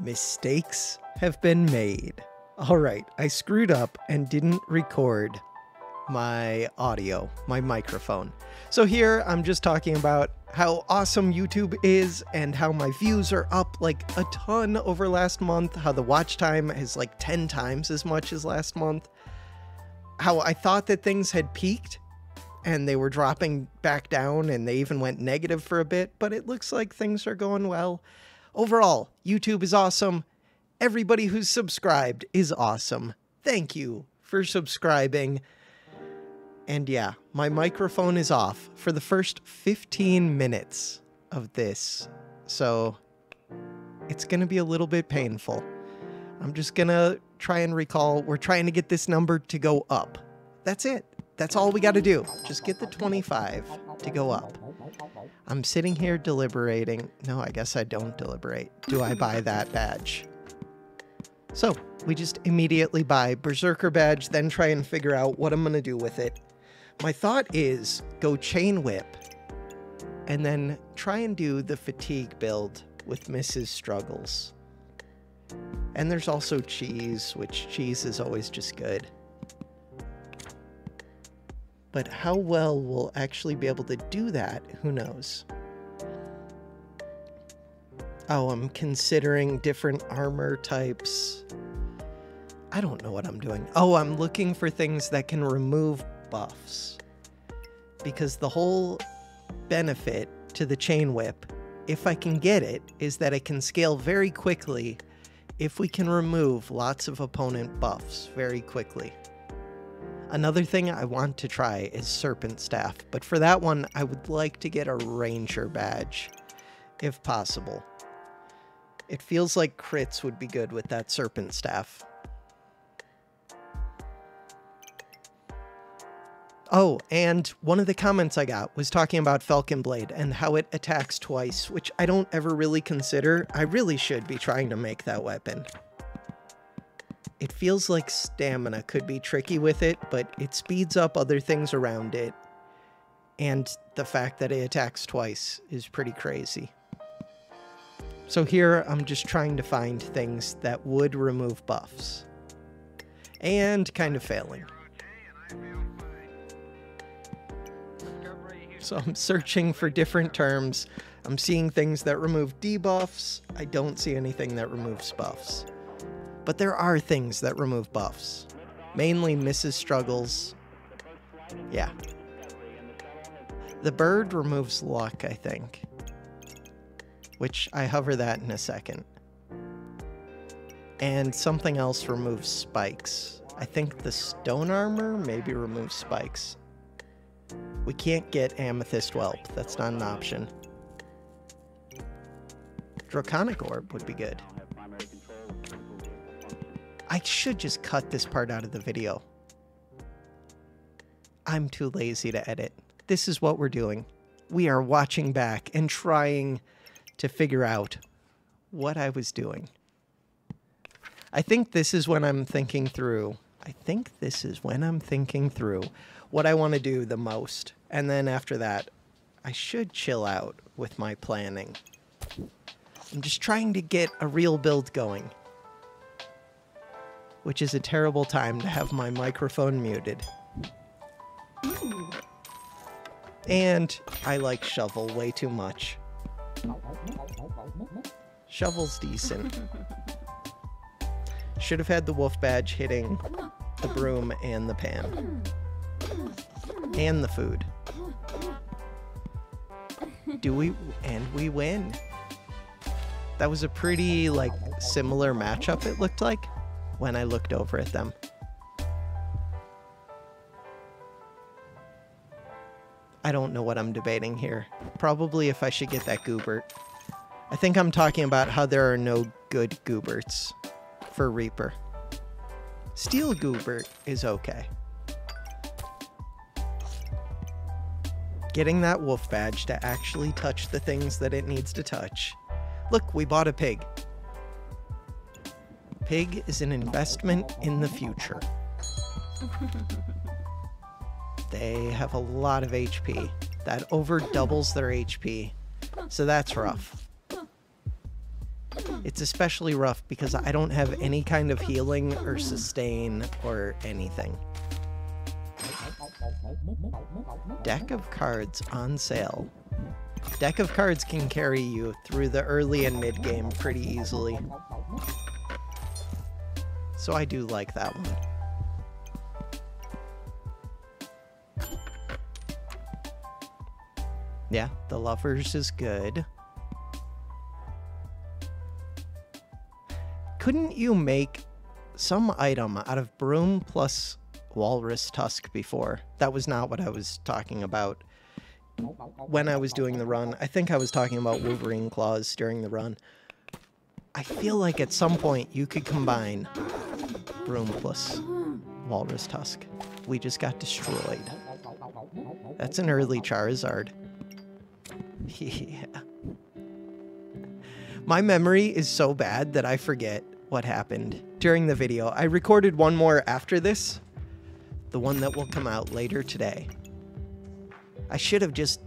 Mistakes have been made. All right, I screwed up and didn't record my audio, my microphone. So here I'm just talking about how awesome YouTube is and how my views are up like a ton over last month, how the watch time is like 10 times as much as last month, how I thought that things had peaked and they were dropping back down and they even went negative for a bit, but it looks like things are going well. Overall, YouTube is awesome. Everybody who's subscribed is awesome. Thank you for subscribing. And yeah, my microphone is off for the first 15 minutes of this, so it's going to be a little bit painful. I'm just going to try and recall. We're trying to get this number to go up. That's it. That's all we got to do. Just get the 25 to go up. I'm sitting here deliberating. No, I guess I don't deliberate. Do I buy that badge? So we just immediately buy Berserker badge, then try and figure out what I'm going to do with it. My thought is go chain whip and then try and do the fatigue build with Mrs. Struggles. And there's also cheese, which cheese is always just good. But how well we'll actually be able to do that, who knows? Oh, I'm considering different armor types. I don't know what I'm doing. Oh, I'm looking for things that can remove buffs. Because the whole benefit to the chain whip, if I can get it, is that it can scale very quickly if we can remove lots of opponent buffs very quickly. Another thing I want to try is Serpent Staff, but for that one, I would like to get a Ranger badge, if possible. It feels like crits would be good with that Serpent Staff. Oh, and one of the comments I got was talking about Falcon Blade and how it attacks twice, which I don't ever really consider. I really should be trying to make that weapon. It feels like stamina could be tricky with it, but it speeds up other things around it. And the fact that it attacks twice is pretty crazy. So here I'm just trying to find things that would remove buffs. And kind of failing. So I'm searching for different terms. I'm seeing things that remove debuffs. I don't see anything that removes buffs. But there are things that remove buffs. Mainly Mrs. Struggles. Yeah. The bird removes luck, I think. Which, I hover that in a second. And something else removes spikes. I think the stone armor maybe removes spikes. We can't get Amethyst Whelp. That's not an option. Draconic Orb would be good. I should just cut this part out of the video. I'm too lazy to edit. This is what we're doing. We are watching back and trying to figure out what I was doing. I think this is when I'm thinking through. What I want to do the most. And then after that, I should chill out with my planning. I'm just trying to get a real build going. Which is a terrible time to have my microphone muted. And I like Shovel way too much. Shovel's decent. Should have had the wolf badge hitting the broom and the pan. And the food. And we win. That was a pretty, like, similar matchup it looked like. When I looked over at them. I don't know what I'm debating here. Probably if I should get that Goobert. I think I'm talking about how there are no good Gooberts for Reaper. Steel Goobert is okay. Getting that wolf badge to actually touch the things that it needs to touch. Look, we bought a pig. Pig is an investment in the future. They have a lot of HP. That over doubles their HP. So that's rough. It's especially rough because I don't have any kind of healing or sustain or anything. Deck of cards on sale. Deck of cards can carry you through the early and mid game pretty easily. So I do like that one. Yeah, the Lovers is good. Couldn't you make some item out of broom plus walrus tusk before? That was not what I was talking about when I was doing the run. I think I was talking about wolverine claws during the run. I feel like at some point you could combine broom plus walrus tusk. We just got destroyed. That's an early Charizard. Yeah. My memory is so bad that I forget what happened during the video. I recorded one more after this, the one that will come out later today. I should have just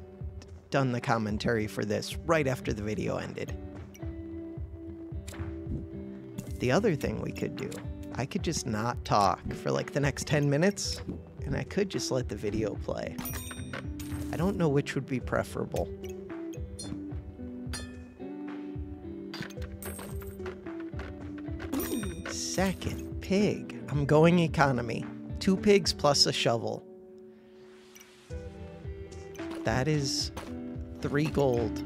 done the commentary for this right after the video ended. The other thing we could do, I could just not talk for like the next 10 minutes, and I could just let the video play. I don't know which would be preferable. Second pig. I'm going economy. 2 pigs plus a shovel. That is 3 gold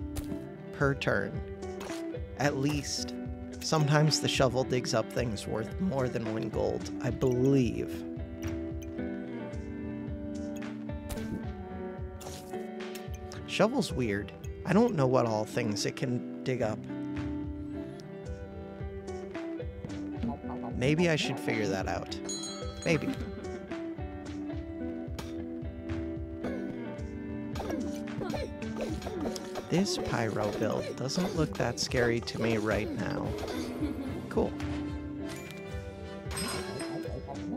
per turn. At least. Sometimes the shovel digs up things worth more than 1 gold, I believe. Shovel's weird. I don't know what all things it can dig up. Maybe I should figure that out. Maybe. This pyro build doesn't look that scary to me right now. Cool.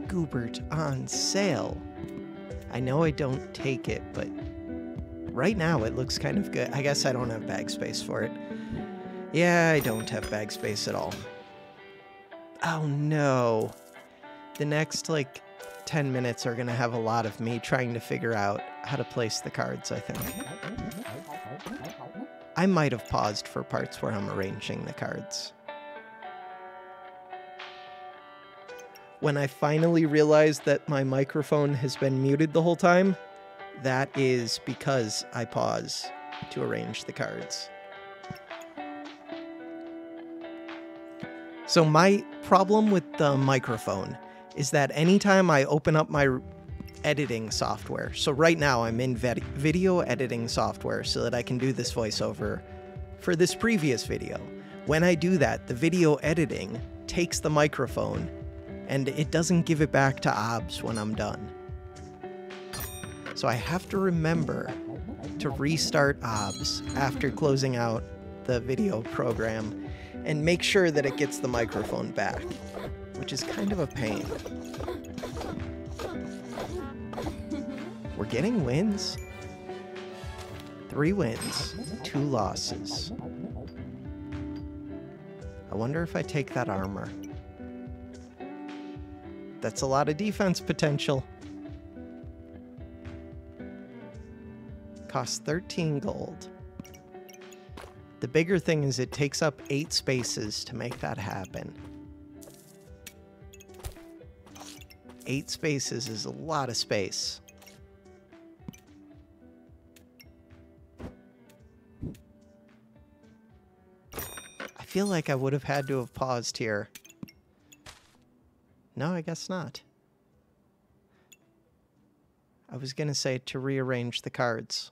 Goobert on sale. I know I don't take it, but right now it looks kind of good. I guess I don't have bag space for it. Yeah, I don't have bag space at all. Oh no, the next like 10 minutes are gonna have a lot of me trying to figure out how to place the cards, I think. I might have paused for parts where I'm arranging the cards. When I finally realized that my microphone has been muted the whole time, that is because I pause to arrange the cards. So my problem with the microphone is that anytime I open up my editing software, so right now I'm in video editing software so that I can do this voiceover for this previous video. When I do that, the video editing takes the microphone and it doesn't give it back to OBS when I'm done. So I have to remember to restart OBS after closing out the video program and make sure that it gets the microphone back, which is kind of a pain. We're getting wins. 3 wins, 2 losses. I wonder if I take that armor. That's a lot of defense potential. Costs 13 gold. The bigger thing is it takes up 8 spaces to make that happen. 8 spaces is a lot of space. I feel like I would have had to have paused here. No, I guess not. I was gonna say to rearrange the cards.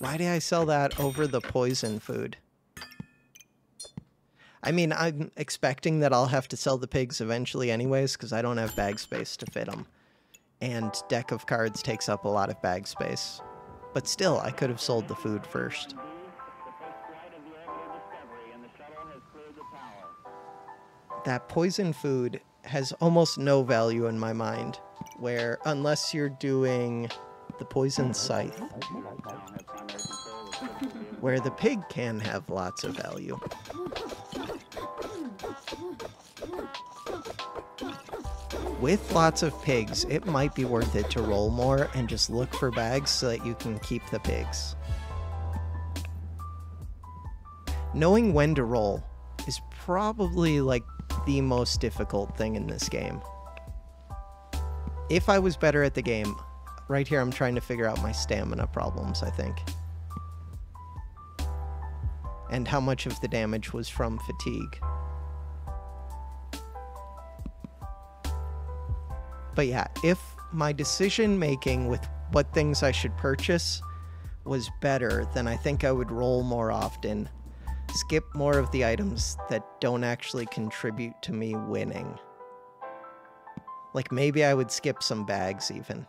Why did I sell that over the poison food? I mean, I'm expecting that I'll have to sell the pigs eventually anyways, because I don't have bag space to fit them. And deck of cards takes up a lot of bag space. But still, I could have sold the food first. That poison food has almost no value in my mind, where unless you're doing the poison scythe, where the pig can have lots of value. With lots of pigs, it might be worth it to roll more and just look for bags so that you can keep the pigs. Knowing when to roll is probably like the most difficult thing in this game. If I was better at the game, right here I'm trying to figure out my stamina problems, I think. And how much of the damage was from fatigue. But yeah, if my decision making with what things I should purchase was better, then I think I would roll more often, skip more of the items that don't actually contribute to me winning. Like maybe I would skip some bags even.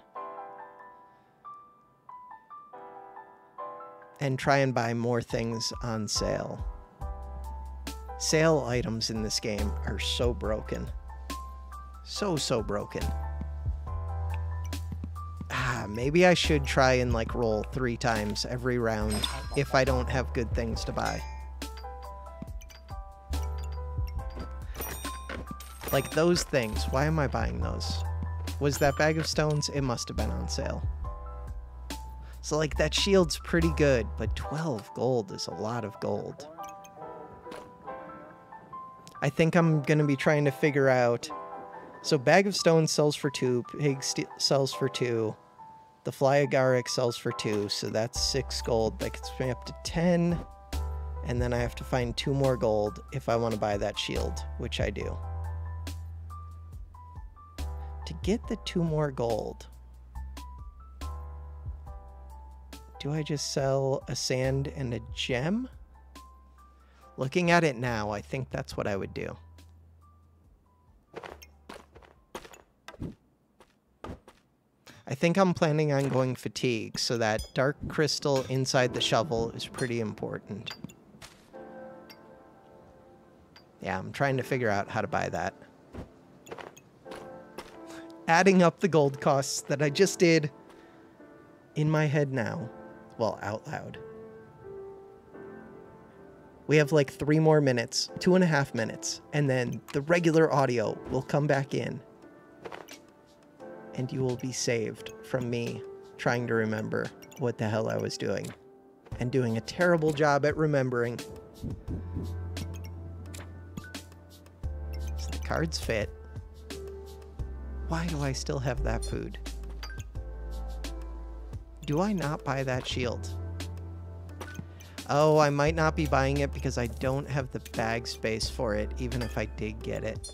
And try and buy more things on sale. Sale items in this game are so broken. So broken. Maybe I should try and like roll 3 times every round if I don't have good things to buy. Like those things, why am I buying those? Was that bag of stones? It must have been on sale. So like that shield's pretty good, but 12 gold is a lot of gold. I think I'm gonna be trying to figure out. So bag of stones sells for 2, pig sells for 2, the fly agaric sells for 2, so that's 6 gold. That gets me up to 10, and then I have to find 2 more gold if I want to buy that shield, which I do. To get the 2 more gold, do I just sell a sand and a gem? Looking at it now, I think that's what I would do. I think I'm planning on going fatigue, so that dark crystal inside the shovel is pretty important. Yeah, I'm trying to figure out how to buy that. Adding up the gold costs that I just did in my head now. Well, out loud. We have like 3 more minutes, 2.5 minutes, and then the regular audio will come back in. And you will be saved from me trying to remember what the hell I was doing. And doing a terrible job at remembering. So the cards fit. Why do I still have that food? Do I not buy that shield? Oh, I might not be buying it because I don't have the bag space for it, even if I did get it.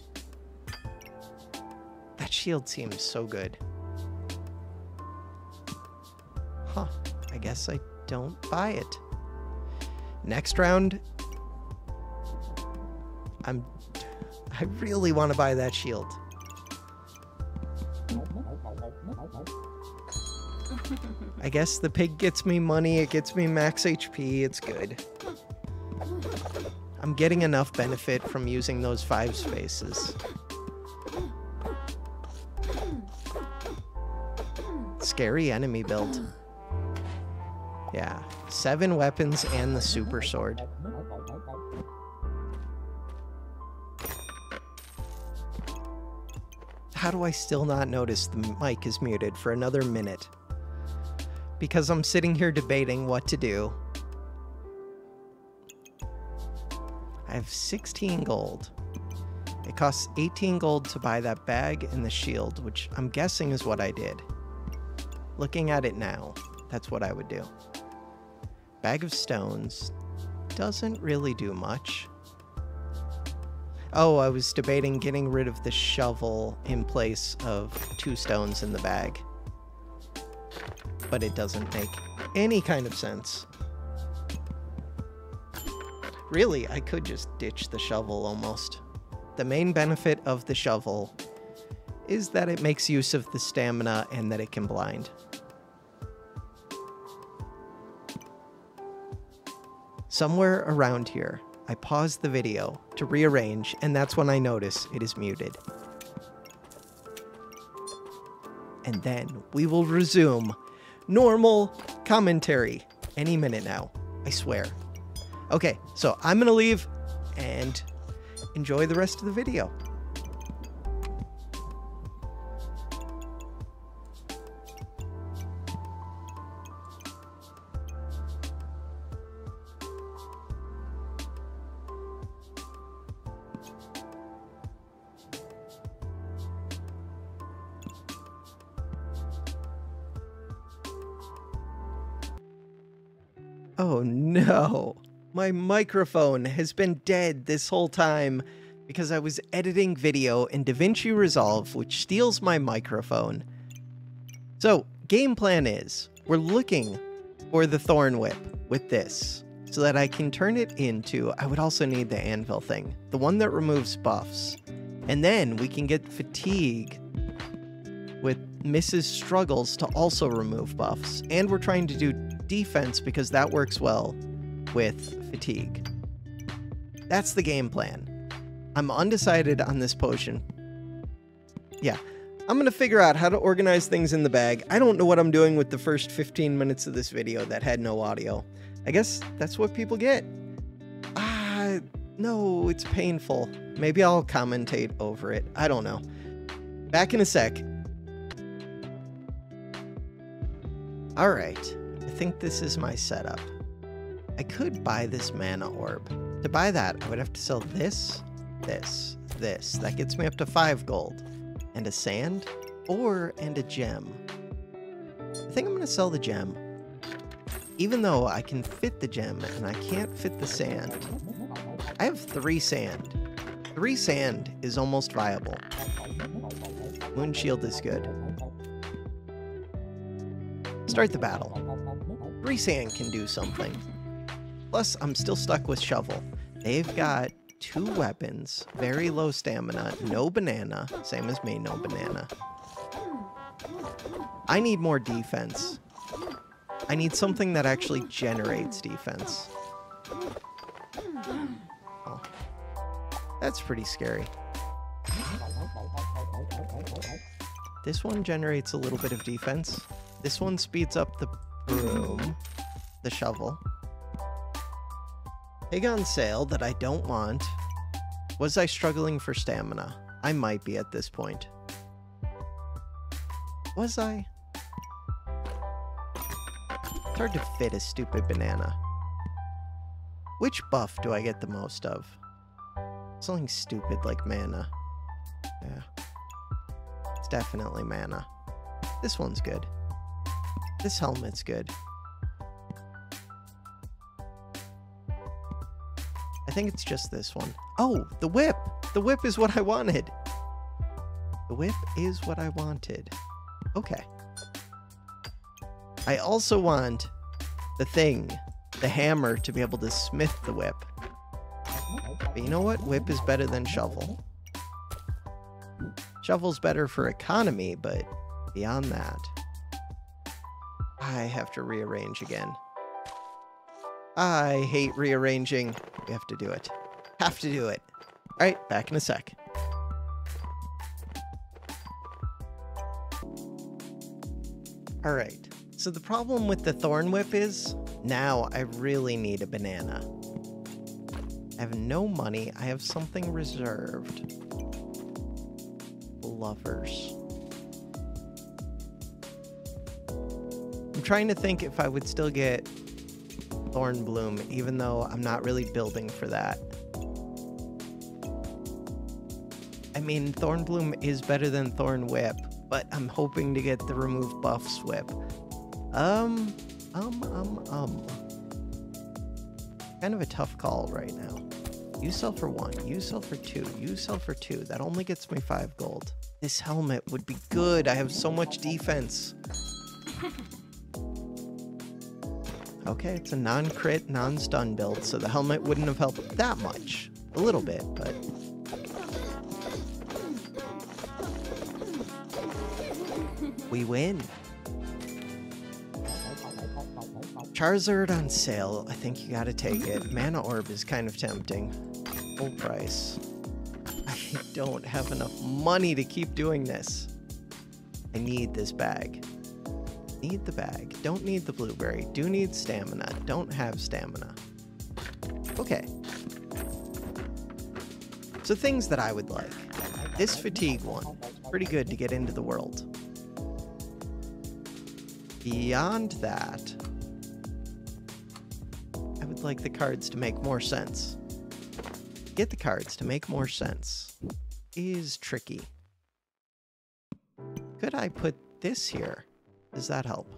That shield seems so good. Huh, I guess I don't buy it. Next round, I really want to buy that shield. I guess the pig gets me money, it gets me max HP, it's good. I'm getting enough benefit from using those 5 spaces. Scary enemy build. Yeah, 7 weapons and the super sword. How do I still not notice the mic is muted for another minute? Because I'm sitting here debating what to do. I have 16 gold. It costs 18 gold to buy that bag and the shield, which I'm guessing is what I did. Looking at it now, that's what I would do. Bag of stones doesn't really do much. Oh, I was debating getting rid of the shovel in place of 2 stones in the bag. But it doesn't make any kind of sense. Really, I could just ditch the shovel almost. The main benefit of the shovel is that it makes use of the stamina and that it can blind. Somewhere around here, I pause the video to rearrange, and that's when I notice it is muted. And then we will resume normal commentary any minute now, I swear. Okay, so I'm gonna leave and enjoy the rest of the video. Oh no, my microphone has been dead this whole time because I was editing video in DaVinci Resolve, which steals my microphone. So, game plan is, we're looking for the Thorn Whip with this, so that I can turn it into, I would also need the anvil thing, the one that removes buffs. And then we can get fatigue with Mrs. Struggles to also remove buffs, and we're trying to do defense because that works well with fatigue. That's the game plan. I'm undecided on this potion. Yeah, I'm gonna figure out how to organize things in the bag. I don't know what I'm doing with the first 15 minutes of this video that had no audio. I guess that's what people get. No, it's painful. Maybe I'll commentate over it. I don't know. Back in a sec. All right. I think this is my setup. I could buy this mana orb. To buy that, I would have to sell this, this, this. That gets me up to 5 gold and a sand and a gem. I think I'm gonna sell the gem, even though I can fit the gem and I can't fit the sand. I have 3 sand. 3 sand is almost viable. Moon shield is good. Start the battle. 3 sand can do something. Plus, I'm still stuck with shovel. They've got 2 weapons, very low stamina, no banana, same as me, no banana. I need more defense. I need something that actually generates defense. Oh, that's pretty scary. This one generates a little bit of defense. This one speeds up the broom, the shovel. Pig on sale that I don't want. Was I struggling for stamina? I might be at this point. Was I? It's hard to fit a stupid banana. Which buff do I get the most of? Something stupid like mana. Yeah. It's definitely mana. This one's good. This helmet's good. I think it's just this one. Oh, the whip! The whip is what I wanted. The whip is what I wanted. Okay. I also want the thing, the hammer, to be able to smith the whip. But you know what? Whip is better than shovel. Shovel's better for economy, but beyond that, I have to rearrange again. I hate rearranging. We have to do it. Have to do it. All right, back in a sec. All right, so the problem with the thorn whip is now I really need a banana. I have no money. I have something reserved. Lovers. Trying to think if I would still get Thornbloom, even though I'm not really building for that. I mean, Thornbloom is better than Thorn Whip, but I'm hoping to get the remove buffs whip. Kind of a tough call right now. You sell for 1, you sell for 2, you sell for 2. That only gets me 5 gold. This helmet would be good. I have so much defense. Okay, it's a non-crit, non-stun build, so the helmet wouldn't have helped that much. A little bit, but... we win. Charizard on sale. I think you gotta take it. Mana Orb is kind of tempting. Full price. I don't have enough money to keep doing this. I need this bag. Need the bag. Don't need the blueberry. Do need stamina. Don't have stamina. Okay. So things that I would like. This fatigue one, pretty good to get into the world. Beyond that, I would like the cards to make more sense. Get the cards to make more sense is tricky. Could I put this here? Does that help?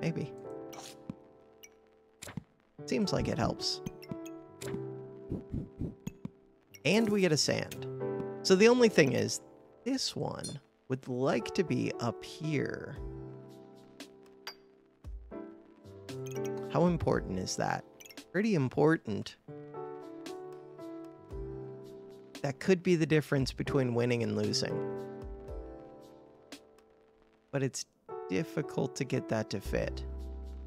Maybe. Seems like it helps. And we get a sand. So the only thing is, this one would like to be up here. How important is that? Pretty important. That could be the difference between winning and losing. But it's difficult to get that to fit.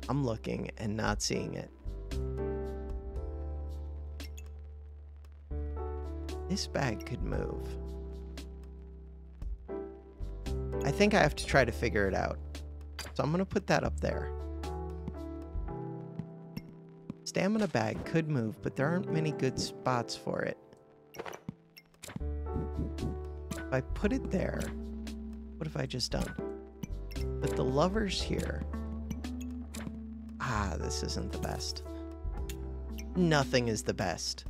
I'm looking and not seeing it. This bag could move. I think I have to try to figure it out. So I'm going to put that up there. Stamina bag could move, but there aren't many good spots for it. If I put it there, what have I just done? But the lovers here. Ah, this isn't the best. Nothing is the best.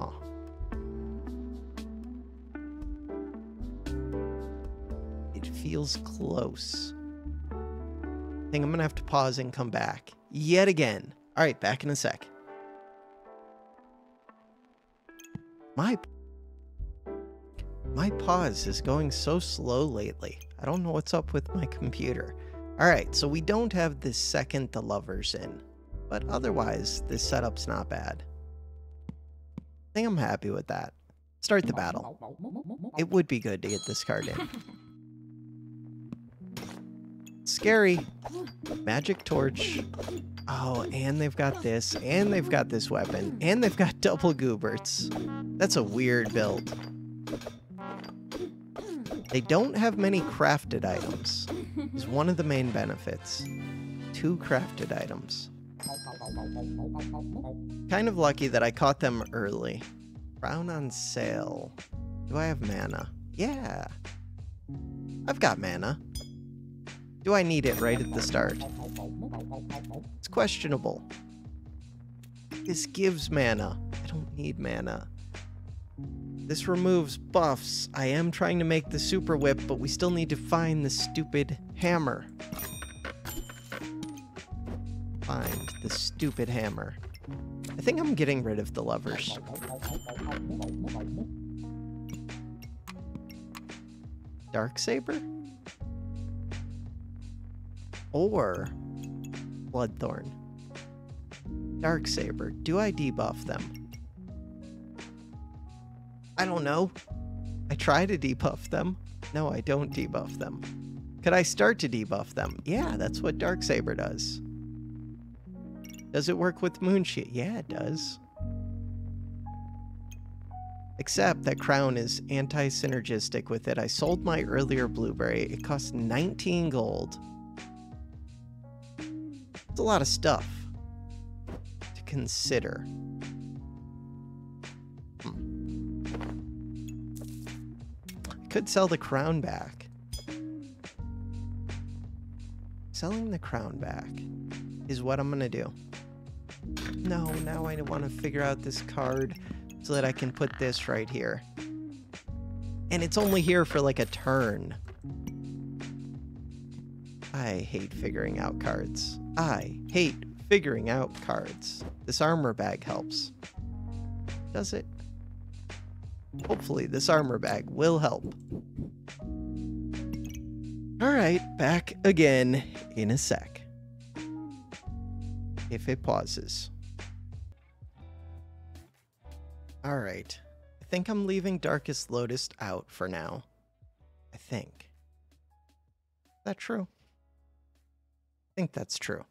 Huh. It feels close. I think I'm gonna have to pause and come back. Yet again. All right, back in a sec. My pause is going so slow lately. I don't know what's up with my computer. All right, so we don't have this second the lovers in, but otherwise this setup's not bad. I think I'm happy with that. Start the battle. It would be good to get this card in. Scary. Magic torch. Oh, and they've got this, and they've got this weapon, and they've got double gooberts. That's a weird build. They don't have many crafted items. It's one of the main benefits. 2 crafted items. Kind of lucky that I caught them early. Crown on sale. Do I have mana? Yeah. I've got mana. Do I need it right at the start? It's questionable. This gives mana. I don't need mana. This removes buffs. I am trying to make the super whip, but we still need to find the stupid hammer. Find the stupid hammer. I think I'm getting rid of the lovers. Darksaber? Or Bloodthorn. Darksaber. Do I debuff them? I don't know. I try to debuff them. No, I don't debuff them. Could I start to debuff them? Yeah, that's what Darksaber does. Does it work with Moonshade? Yeah, it does. Except that Crown is anti-synergistic with it. I sold my earlier blueberry. It cost 19 gold. It's a lot of stuff to consider. Could sell the crown back. Selling the crown back is what I'm gonna do. No, now I want to figure out this card so that I can put this right here. And it's only here for like a turn. I hate figuring out cards. I hate figuring out cards. This armor bag helps. Does it? Hopefully this armor bag will help. All right, back again in a sec. If it pauses. All right, I think I'm leaving Darkest Lotus out for now. I think. Is that true? I think that's true.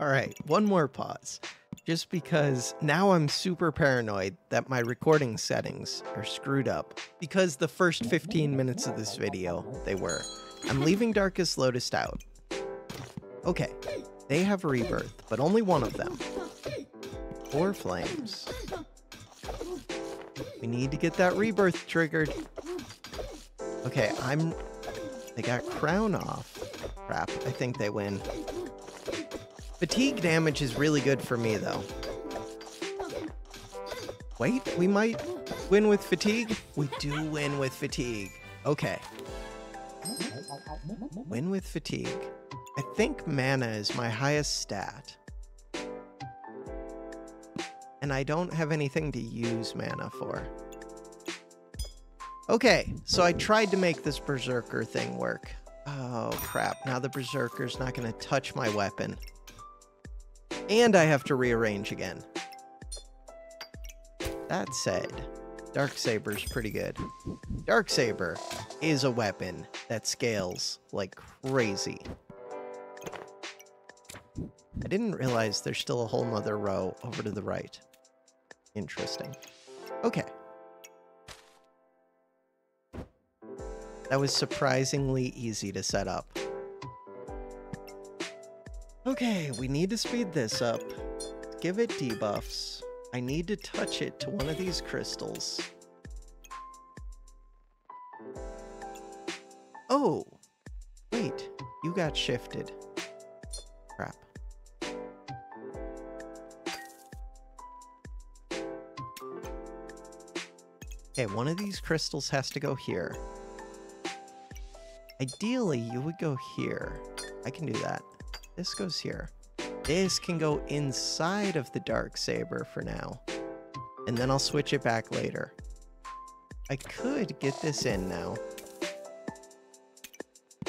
All right, one more pause. Just because now I'm super paranoid that my recording settings are screwed up. Because the first 15 minutes of this video, they were. I'm leaving Darkest Lotus out. Okay, they have rebirth, but only one of them. Four flames. We need to get that rebirth triggered. Okay, they got crown off. Crap, I think they win. Fatigue damage is really good for me, though. Wait, we might win with fatigue? We do win with fatigue. Okay. Win with fatigue. I think mana is my highest stat. And I don't have anything to use mana for. Okay, so I tried to make this berserker thing work. Oh, crap. Now the berserker's not going to touch my weapon. And I have to rearrange again. That said, Darksaber's pretty good. Darksaber is a weapon that scales like crazy. I didn't realize there's still a whole nother row over to the right. Interesting. Okay. That was surprisingly easy to set up. Okay, we need to speed this up. Give it debuffs. I need to touch it to one of these crystals. Oh, wait, you got shifted. Crap. Okay, one of these crystals has to go here. Ideally, you would go here. I can do that. This goes here. This can go inside of the Darksaber for now. And then I'll switch it back later. I could get this in now.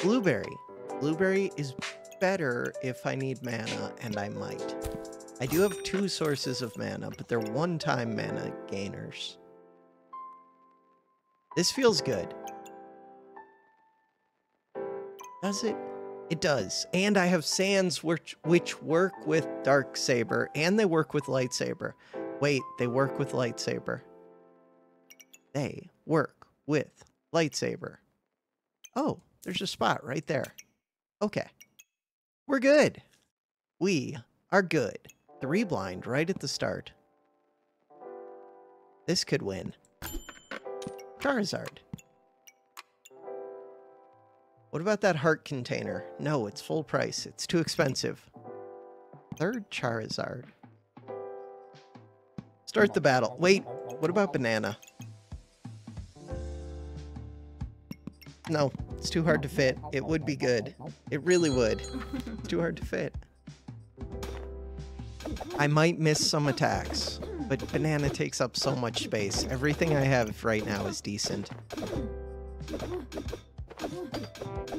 Blueberry. Blueberry is better if I need mana, and I might. I do have two sources of mana, but they're one-time mana gainers. This feels good. Does it? It does. And I have sands which work with Darksaber, and they work with lightsaber. Wait, they work with lightsaber. They work with lightsaber. Oh, there's a spot right there. Okay. We're good. We are good. 3 blind right at the start. This could win. Charizard. What about that heart container? No, it's full price. It's too expensive. 3rd Charizard. Start the battle. Wait, what about banana? No, it's too hard to fit. It would be good. It really would. It's too hard to fit. I might miss some attacks, but banana takes up so much space. Everything I have right now is decent.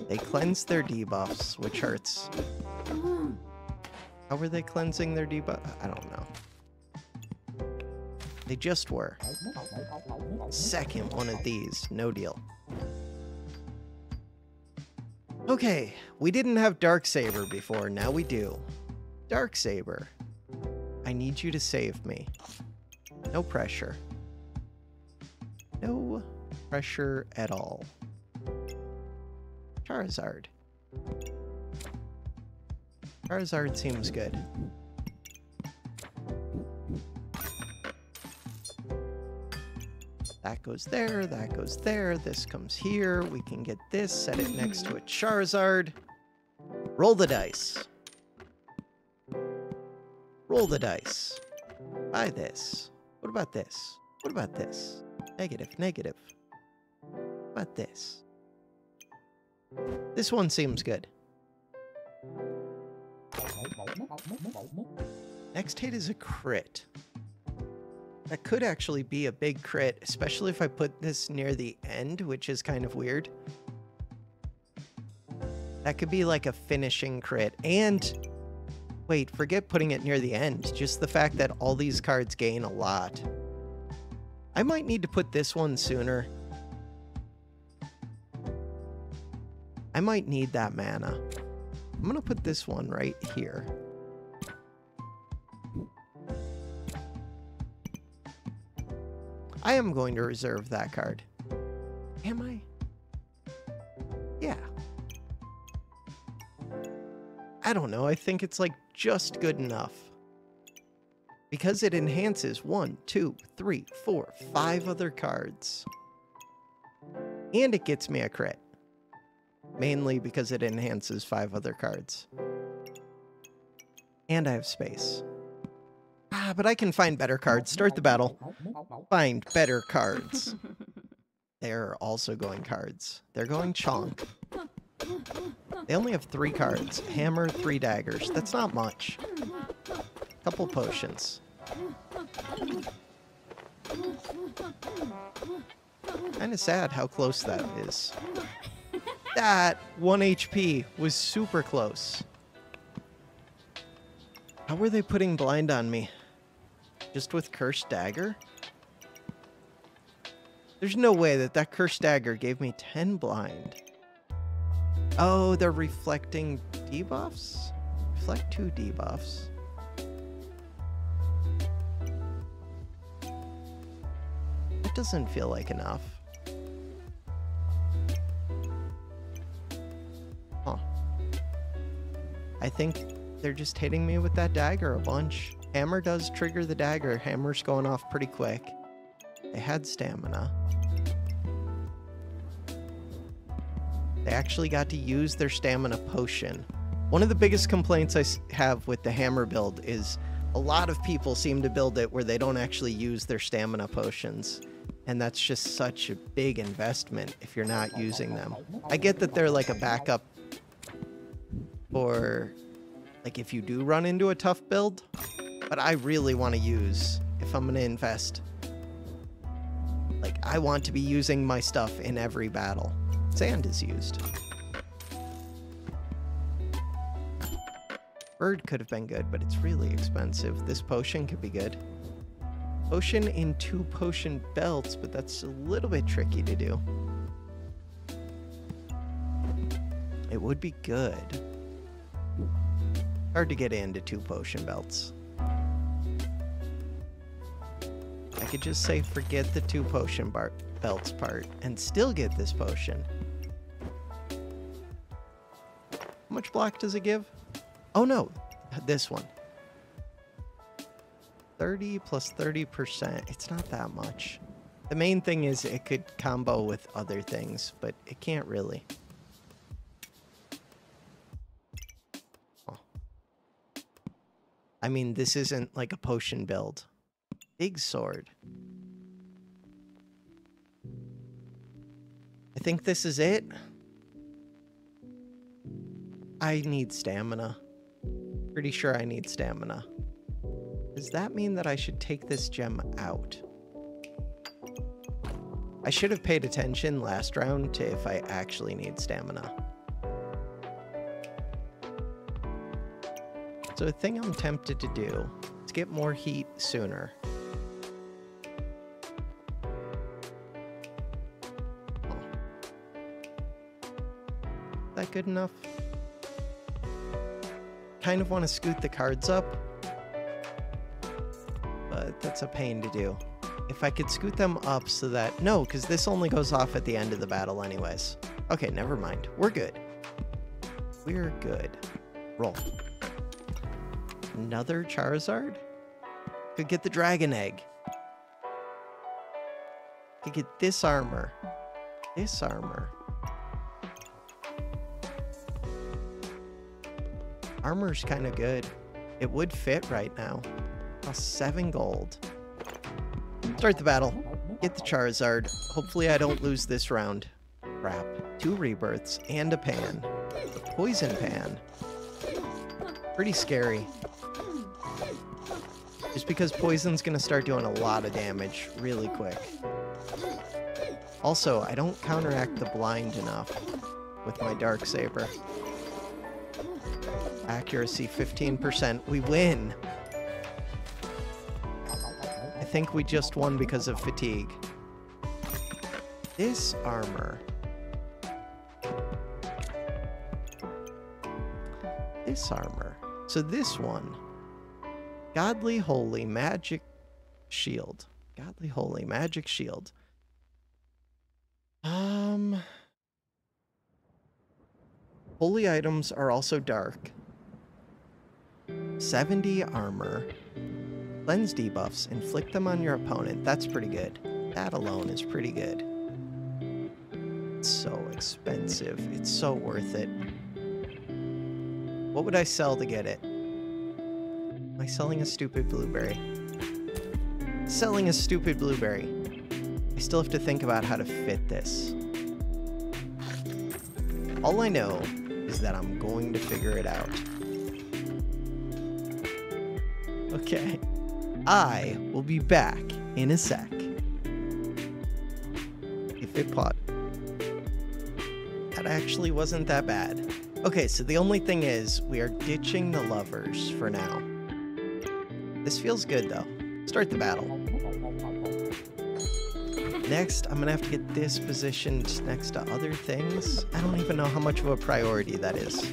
They cleanse their debuffs, which hurts. How were they cleansing their debuffs? I don't know. They just were. Second one of these. No deal. Okay, we didn't have Darksaber before. Now we do. Darksaber, I need you to save me. No pressure. No pressure at all. Charizard. Charizard seems good. That goes there, that goes there, this comes here, we can get this, set it next to a Charizard. Roll the dice. Roll the dice. Buy this. What about this? What about this? Negative, negative. What about this? This one seems good. Next hit is a crit. That could actually be a big crit, especially if I put this near the end, which is kind of weird. That could be like a finishing crit. And wait, forget putting it near the end. Just the fact that all these cards gain a lot. I might need to put this one sooner. I might need that mana. I'm going to put this one right here. I am going to reserve that card. Am I? Yeah. I don't know, I think it's like just good enough. Because it enhances 1, 2, 3, 4, 5 other cards. And it gets me a crit. Mainly because it enhances 5 other cards. And I have space. Ah, but I can find better cards. Start the battle. Find better cards. They're also going cards. They're going chonk. They only have 3 cards. Hammer, 3 daggers. That's not much. Couple potions. Kinda sad how close that is. That 1 HP was super close. How were they putting blind on me? Just with Cursed Dagger? There's no way that that Cursed Dagger gave me 10 blind. Oh, they're reflecting debuffs? Reflect 2 debuffs. That doesn't feel like enough. Huh. I think they're just hitting me with that dagger a bunch. Hammer does trigger the dagger. Hammer's going off pretty quick. They had stamina. They actually got to use their stamina potion. One of the biggest complaints I have with the hammer build is a lot of people seem to build it where they don't actually use their stamina potions. And that's just such a big investment if you're not using them. I get that they're like a backup for... like if you do run into a tough build, but I really want to use, if I'm going to invest, like I want to be using my stuff in every battle. Sand is used. Bird could have been good, but it's really expensive. This potion could be good. Potion in 2 potion belts, but that's a little bit tricky to do. It would be good. Hard to get into 2 potion belts. I could just say forget the 2 potion belts part and still get this potion. How much block does it give? Oh no, this one. 30 plus 30%, it's not that much. The main thing is it could combo with other things, but it can't really. I mean, this isn't like a potion build. Big sword. I think this is it. I need stamina. Pretty sure I need stamina. Does that mean that I should take this gem out? I should have paid attention last round to if I actually need stamina. So the thing I'm tempted to do is get more heat sooner. Is that good enough? Kind of want to scoot the cards up, but that's a pain to do. If I could scoot them up so that... no, because this only goes off at the end of the battle anyways. Okay, never mind. We're good. We're good. Roll. Another Charizard? Could get the Dragon Egg. Could get this armor. This armor. Armor's kind of good. It would fit right now. Costs 7 gold. Start the battle. Get the Charizard. Hopefully I don't lose this round. Crap. 2 rebirths and a pan. A poison pan. Pretty scary. Just because poison's gonna start doing a lot of damage really quick. Also, I don't counteract the blind enough with my Darksaber. Accuracy 15%. We win! I think we just won because of fatigue. This armor. This armor. So this one. Godly Holy Magic Shield. Godly Holy Magic Shield. Holy items are also dark. 70 armor. Lens debuffs. Inflict them on your opponent. That's pretty good. That alone is pretty good. It's so expensive. It's so worth it. What would I sell to get it? Am I selling a stupid blueberry? Selling a stupid blueberry. I still have to think about how to fit this. All I know is that I'm going to figure it out. Okay. I will be back in a sec. If it pot. That actually wasn't that bad. Okay, so the only thing is we are ditching the lovers for now. This feels good though. Start the battle. Next, I'm gonna have to get this positioned next to other things. I don't even know how much of a priority that is.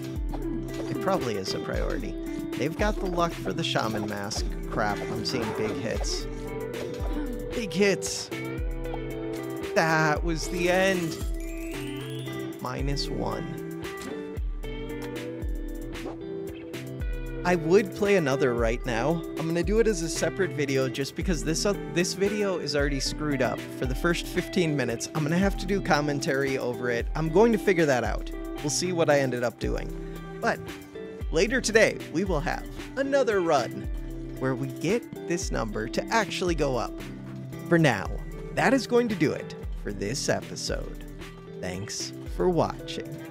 It probably is a priority. They've got the luck for the shaman mask. Crap, I'm seeing big hits. Big hits! That was the end! -1. I would play another right now. I'm gonna do it as a separate video just because this video is already screwed up. For the first 15 minutes, I'm gonna have to do commentary over it. I'm going to figure that out. We'll see what I ended up doing. But later today, we will have another run where we get this number to actually go up. For now, that is going to do it for this episode. Thanks for watching.